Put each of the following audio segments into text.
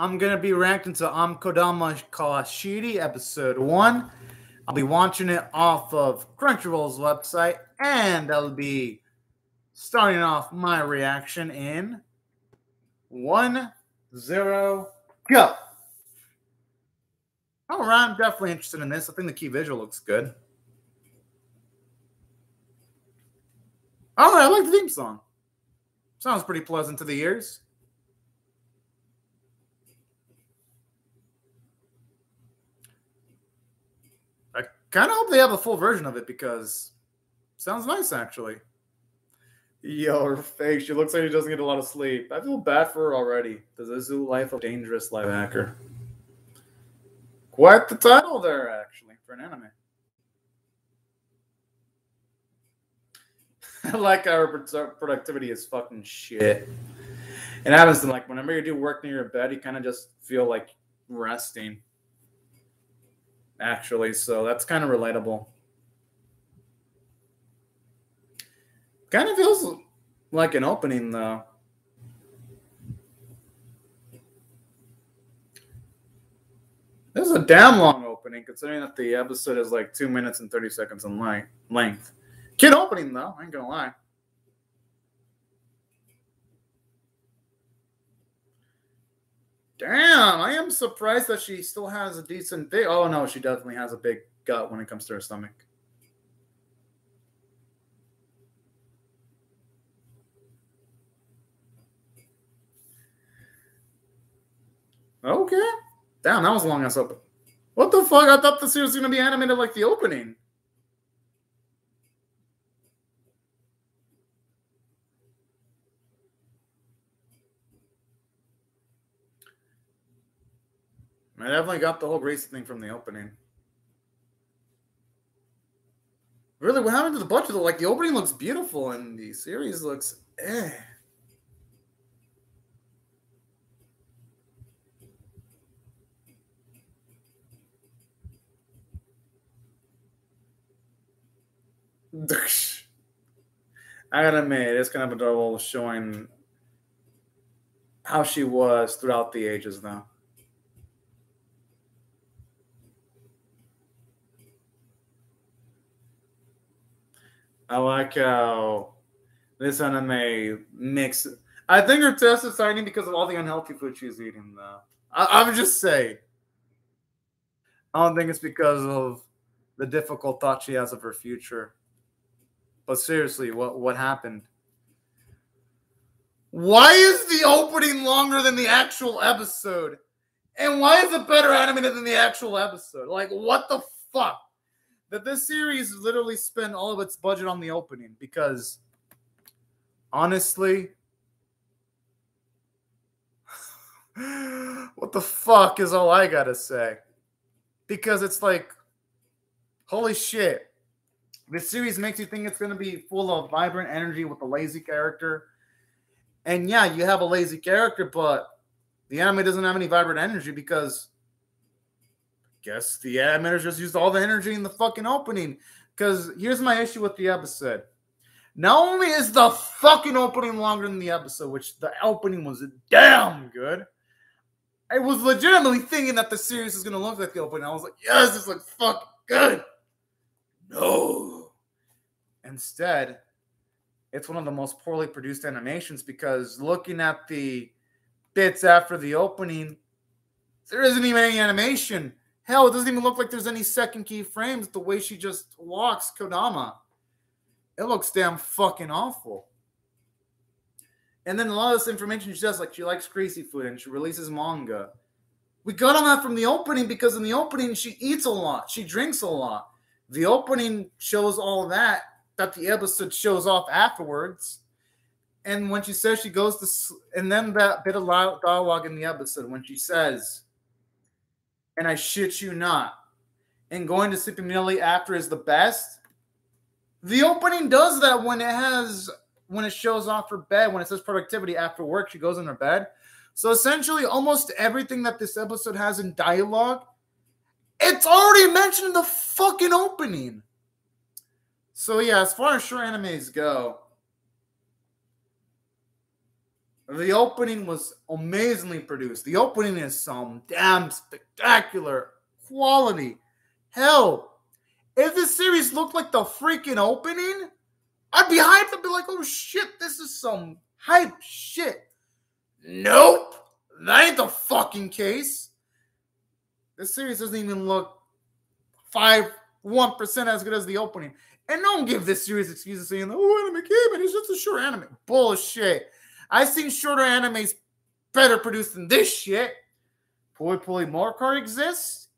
I'm going to be reacting to Amkodama Kawashiri episode 1. I'll be watching it off of Crunchyroll's website, and I'll be starting off my reaction in 1-0 go. All right, I'm definitely interested in this. I think the key visual looks good. All right, I like the theme song. Sounds pretty pleasant to the ears. I kind of hope they have a full version of it because it sounds nice, actually. Yo, her face. She looks like she doesn't get a lot of sleep. I feel bad for her already. Does this do life of dangerous life hacker? Quite the title there, actually, for an anime. I like how her productivity is fucking shit. It happens to, like, whenever you do work near your bed, you kind of just feel like resting, actually. So that's kind of relatable. Kind of feels like an opening, though. This is a damn long opening, considering that the episode is like 2 minutes and 30 seconds in length. Kid opening, though. I ain't gonna lie. Damn, I am surprised that she still has a decent big... Oh, no, she definitely has a big gut when it comes to her stomach. Okay. Damn, that was a long-ass open. What the fuck? I thought the series was going to be animated like the opening. I definitely got the whole race thing from the opening. Really, what happened to the budget? Like, the opening looks beautiful, and the series looks eh. I gotta admit, it's kind of adorable showing how she was throughout the ages, though. I like how this anime mixes. I think her test is tiny because of all the unhealthy food she's eating, though. I would just say. I don't think it's because of the difficult thought she has of her future. But seriously, what happened? Why is the opening longer than the actual episode? And why is it better animated than the actual episode? Like, what the fuck? That this series literally spent all of its budget on the opening because, honestly, what the fuck is all I gotta say? Because it's like, holy shit. This series makes you think it's going to be full of vibrant energy with a lazy character. And yeah, you have a lazy character, but the anime doesn't have any vibrant energy because I guess the animators just used all the energy in the fucking opening. Because here's my issue with the episode. Not only is the fucking opening longer than the episode, which the opening was damn good. I was legitimately thinking that the series is going to look like the opening. I was like, yes, this looks fucking good. No. Instead, it's one of the most poorly produced animations because looking at the bits after the opening, there isn't even any animation. Hell, it doesn't even look like there's any second key frames the way she just walks, Kodama. It looks damn fucking awful. And then a lot of this information she does, like she likes greasy food and she releases manga. We got on that from the opening because in the opening she eats a lot. She drinks a lot. The opening shows all that. That the episode shows off afterwards. And when she says she goes to... And then that bit of dialogue in the episode when she says, and I shit you not, and going to sleep immediately after is the best. The opening does that when it has... When it shows off her bed, when it says productivity after work, she goes in her bed. So essentially, almost everything that this episode has in dialogue, it's already mentioned in the fucking opening. So yeah, as far as short animes go, The opening was amazingly produced. The opening is some damn spectacular quality. Hell, if this series looked like the freaking opening, I'd be hyped. I'd be like, oh shit, this is some hype shit. Nope, that ain't the fucking case. This series doesn't even look 1% as good as the opening. And don't give this series excuses saying, oh, anime came and it's just a short anime. Bullshit. I've seen shorter animes better produced than this shit. Pui Pui Molcar exists.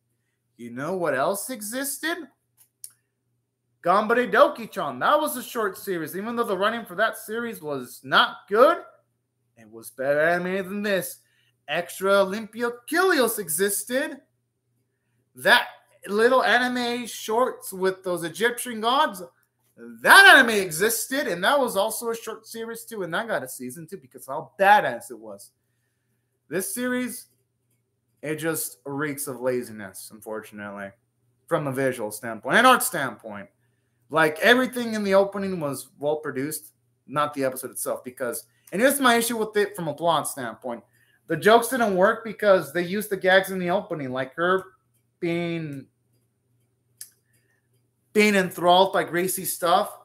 You know what else existed? Ganbare Doki-chan. That was a short series. Even though the running for that series was not good, it was better animated than this. Extra Olympia Kilios existed. That little anime shorts with those Egyptian gods, that anime existed, and that was also a short series too, and that got a season too because how badass it was. This series, it just reeks of laziness, unfortunately, from a visual standpoint and art standpoint. Like, everything in the opening was well produced, not the episode itself, because, and here's my issue with it from a plot standpoint, the jokes didn't work because they used the gags in the opening, like her being enthralled by greasy stuff,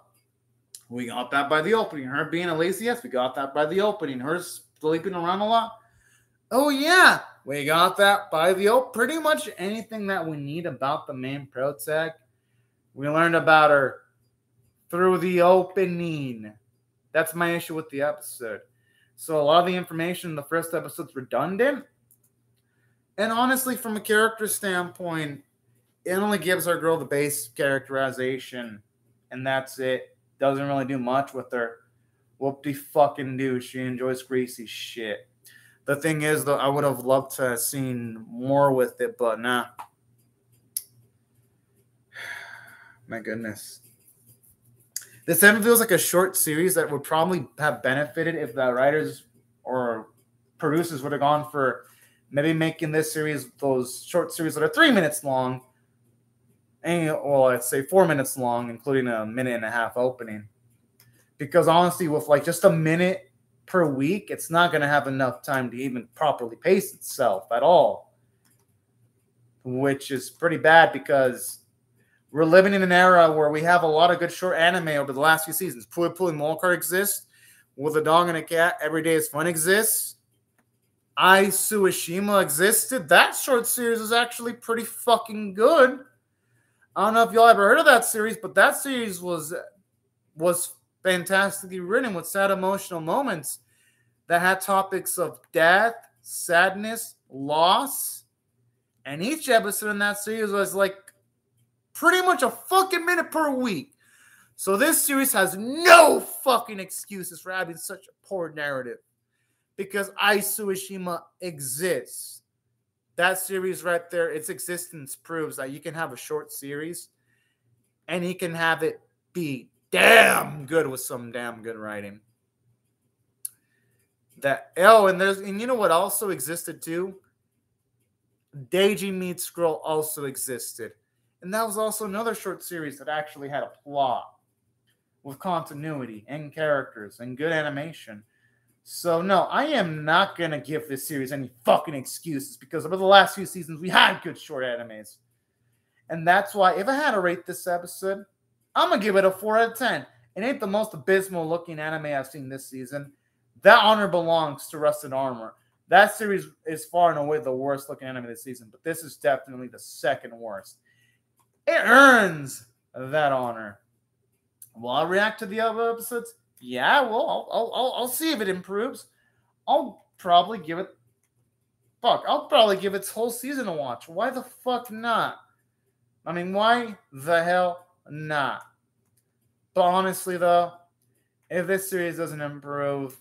we got that by the opening. Her being a lazy ass, we got that by the opening. Her sleeping around a lot, oh yeah, we got that by the opening. Pretty much anything that we need about the main protag, we learned about her through the opening. That's my issue with the episode. So a lot of the information in the first episode's redundant. And honestly, from a character standpoint, it only gives our girl the base characterization, and that's it. Doesn't really do much with her. Whoop-de-fucking-do. She enjoys greasy shit. The thing is, though, I would have loved to have seen more with it, but nah. My goodness. This even feels like a short series that would probably have benefited if the writers or producers would have gone for maybe making this series, those short series that are 3 minutes long, and, well, I'd say 4 minutes long, including a 1.5-minute opening. Because honestly, with like just a minute per week, it's not going to have enough time to even properly pace itself at all. Which is pretty bad because we're living in an era where we have a lot of good short anime over the last few seasons. Pui Pui Molcar exists. With a Dog and a Cat, Every Day is Fun exists. Suishima existed. That short series is actually pretty fucking good. I don't know if y'all ever heard of that series, but that series was fantastically written with sad emotional moments that had topics of death, sadness, loss, and each episode in that series was like pretty much a fucking minute per week. So this series has no fucking excuses for having such a poor narrative. Because Suishima exists. That series right there, its existence proves that you can have a short series and you can have it be damn good with some damn good writing. And you know what also existed too? Deji Meets Scroll also existed. And that was also another short series that actually had a plot with continuity and characters and good animation. So, no, I am not going to give this series any fucking excuses because over the last few seasons, we had good short animes. And that's why, if I had to rate this episode, I'm going to give it a 4 out of 10. It ain't the most abysmal looking anime I've seen this season. That honor belongs to Rusted Armor. That series is far and away the worst looking anime this season, but this is definitely the second worst. It earns that honor. Will I react to the other episodes? Yeah, well, I'll see if it improves. I'll probably give its whole season a watch. Why the fuck not? I mean, why the hell not? But honestly, though, if this series doesn't improve,